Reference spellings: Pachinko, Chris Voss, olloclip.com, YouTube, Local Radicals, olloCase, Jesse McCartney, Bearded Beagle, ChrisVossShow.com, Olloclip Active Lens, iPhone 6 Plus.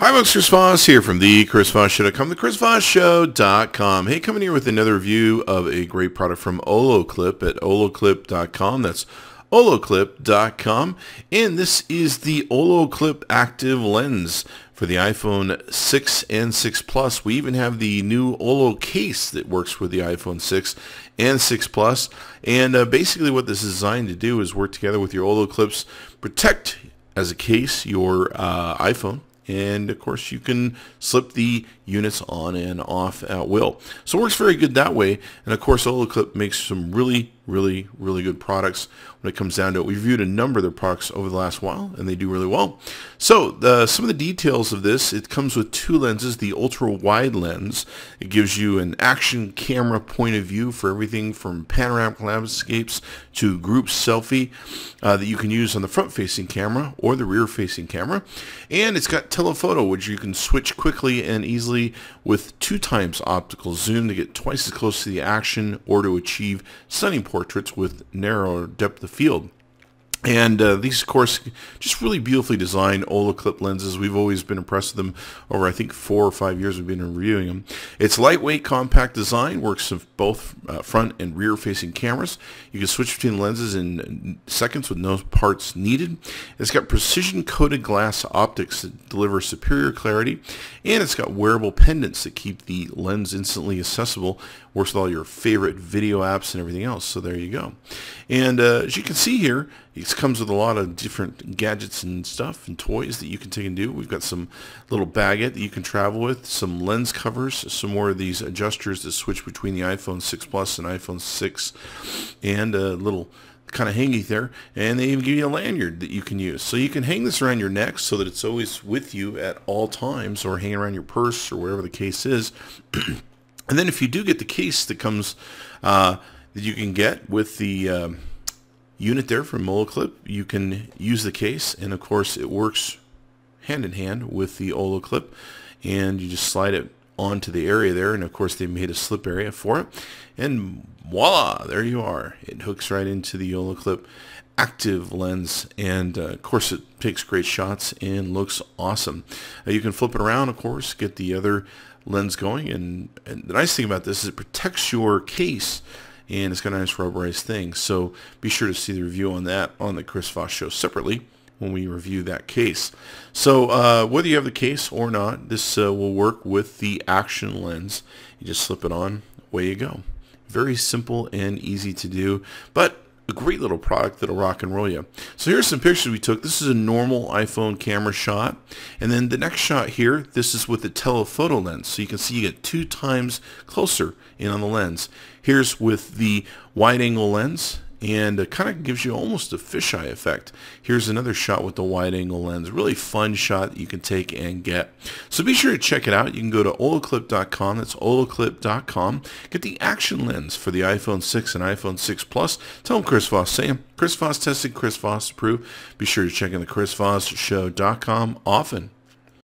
Hi folks, Chris Voss here from the Chris Voss Show.com, the ChrisVossShow.com. Hey, coming here with another review of a great product from Olloclip at olloclip.com. That's olloclip.com, and this is the Olloclip Active Lens for the iPhone 6 and 6 Plus. We even have the new olloCase that works with the iPhone 6 and 6 Plus. And basically what this is designed to do is work together with your olloclips, protect as a case your iPhone. And of course you can slip the units on and off at will. So it works very good that way. And of course Olloclip makes some really good products when it comes down to it. We've reviewed a number of their products over the last while and they do really well. So some of the details of this, it comes with two lenses, the ultra wide lens. It gives you an action camera point of view for everything from panoramic landscapes to group selfie that you can use on the front facing camera or the rear facing camera. And it's got telephoto, which you can switch quickly and easily with 2x optical zoom to get twice as close to the action or to achieve stunning portraits with narrower depth of field. And these, of course, just really beautifully designed Olloclip lenses. We've always been impressed with them over, I think, 4 or 5 years we've been reviewing them. It's lightweight, compact design, works with both front and rear-facing cameras. You can switch between lenses in seconds with no parts needed. It's got precision-coated glass optics that deliver superior clarity, and it's got wearable pendants that keep the lens instantly accessible. Works with all your favorite video apps and everything else, so there you go. And as you can see here, it comes with a lot of different gadgets and stuff and toys that you can take and do. We've got some little baguette that you can travel with, some lens covers, some more of these adjusters that switch between the iPhone 6 Plus and iPhone 6, and a little kind of hangy there, and they even give you a lanyard that you can use. So you can hang this around your neck so that it's always with you at all times, or hang around your purse or wherever the case is. And then if you do get the case that comes, that you can get with the unit there from Olloclip, you can use the case, and of course it works hand in hand with the Olloclip, and you just slide it onto the area there, and of course they made a slip area for it, and voila, there you are. It hooks right into the Olloclip Active Lens, and of course it takes great shots and looks awesome. You can flip it around, of course, get the other lens going, and the nice thing about this is it protects your case, and it's got a nice rubberized thing. So be sure to see the review on that on the Chris Voss Show separately when we review that case. So whether you have the case or not, this will work with the action lens. You just slip it on, away you go. Very simple and easy to do, but a great little product that'll rock and roll you. So here's some pictures we took. This is a normal iPhone camera shot, and then the next shot here, this is with the telephoto lens, so you can see you get 2x closer in on the lens. Here's with the wide angle lens, and it kind of gives you almost a fisheye effect. Here's another shot with the wide angle lens. Really fun shot that you can take and get. So be sure to check it out. You can go to olloclip.com. That's olloclip.com. Get the action lens for the iPhone 6 and iPhone 6 Plus. Tell them Chris Voss say them. Chris Voss tested, Chris Voss approved. Be sure to check in the ChrisVossShow.com often.